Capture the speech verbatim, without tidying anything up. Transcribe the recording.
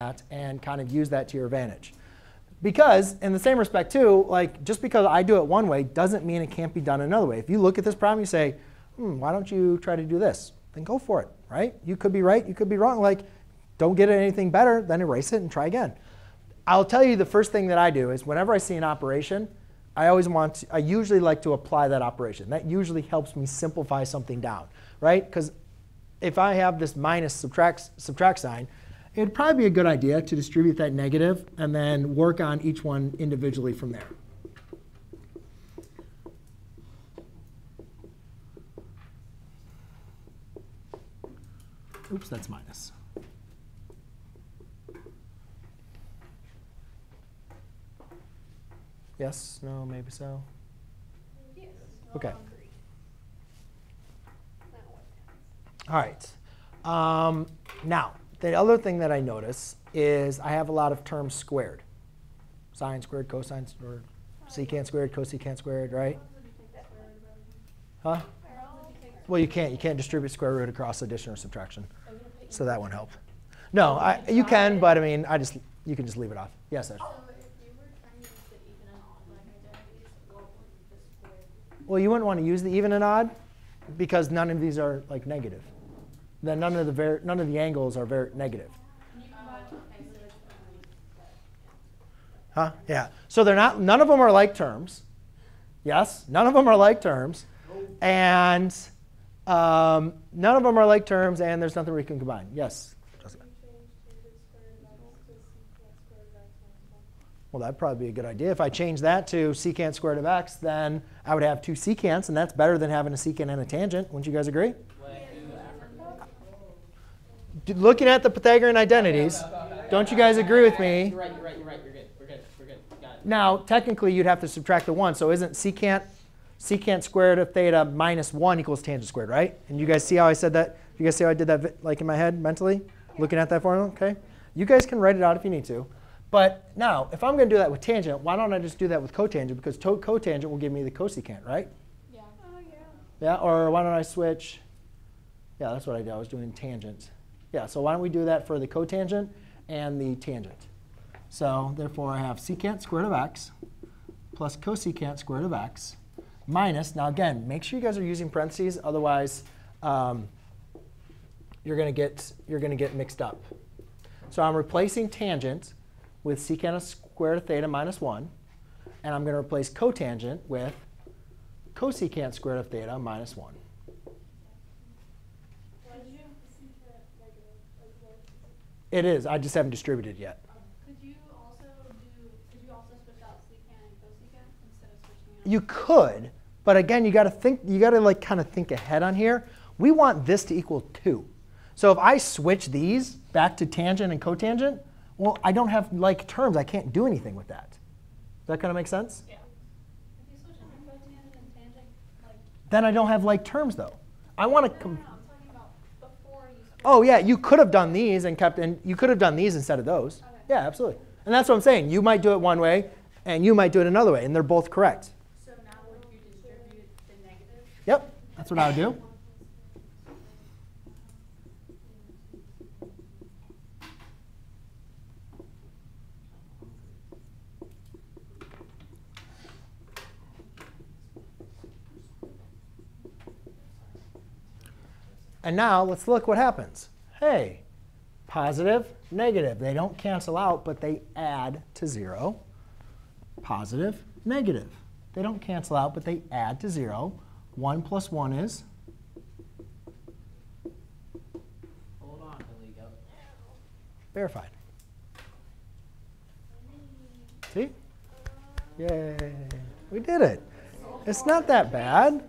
that and kind of use that to your advantage. Because in the same respect too, like just because I do it one way doesn't mean it can't be done another way. If you look at this problem, you say, hmm, why don't you try to do this? Then go for it, right? You could be right, you could be wrong. Like, don't get it anything better, then erase it and try again. I'll tell you the first thing that I do is whenever I see an operation, I always want to, I usually like to apply that operation. That usually helps me simplify something down, right? Because if I have this minus subtract, subtract sign, it'd probably be a good idea to distribute that negative and then work on each one individually from there. Oops, that's minus. Yes, no, maybe so. Yes. OK. All right. Um, now, the other thing that I notice is I have a lot of terms squared. Sine squared, cosine, or secant squared, cosecant squared, right? Huh? Well, you can't. You can't distribute square root across addition or subtraction. So that won't help. No, I, you can, but I mean, I just you can just leave it off. Yes, sir. Well, you wouldn't want to use the even and odd because none of these are like negative. Then none of the var none of the angles are very negative. Huh? Yeah. So they're not. None of them are like terms. Yes. None of them are like terms, and um, none of them are like terms. And there's nothing we can combine. Yes. Jessica. Well, that'd probably be a good idea. If I change that to secant squared of x, then I would have two secants, and that's better than having a secant and a tangent. Wouldn't you guys agree? Looking at the Pythagorean identities, don't you guys agree with me? You're right, you're right, you're right. You're good, we're good, we're good. Got it. Now, technically, you'd have to subtract the one. So isn't secant, secant squared of theta minus one equals tangent squared, right? And you guys see how I said that? You guys see how I did that like in my head mentally? Looking at that formula, OK? You guys can write it out if you need to. But now, if I'm going to do that with tangent, why don't I just do that with cotangent? Because cotangent will give me the cosecant, right? Yeah. Oh, yeah. Yeah, or why don't I switch? Yeah, that's what I did. I was doing tangent. Yeah, so why don't we do that for the cotangent and the tangent? So therefore, I have secant squared of x plus cosecant squared of x minus. Now again, make sure you guys are using parentheses. Otherwise, um, you're going to get you're going to get mixed up. So I'm replacing tangent with secant of squared of theta minus one. And I'm going to replace cotangent with cosecant squared of theta minus one. It is. I just haven't distributed yet. Could you also do? Could you also switch out secant and cosecant instead of switching out? You could, but again, you got to think. You got to like kind of think ahead on here. We want this to equal two. So if I switch these back to tangent and cotangent, well, I don't have like terms. I can't do anything with that. Does that kind of make sense? Yeah. If you switch into cotangent and tangent, like. Then I don't have like terms though. I want to. No, no, no. Oh, yeah, you could have done these and kept, and you could have done these instead of those. Okay. Yeah, absolutely. And that's what I'm saying. You might do it one way, and you might do it another way, and they're both correct. So now would you distribute the negative? Yep, that's what I would do. And now let's look what happens. Hey, positive, negative. They don't cancel out, but they add to zero. Positive, negative. They don't cancel out, but they add to zero. one plus one is? Hold on, Aligo. Verified. See? Yay. We did it. It's not that bad.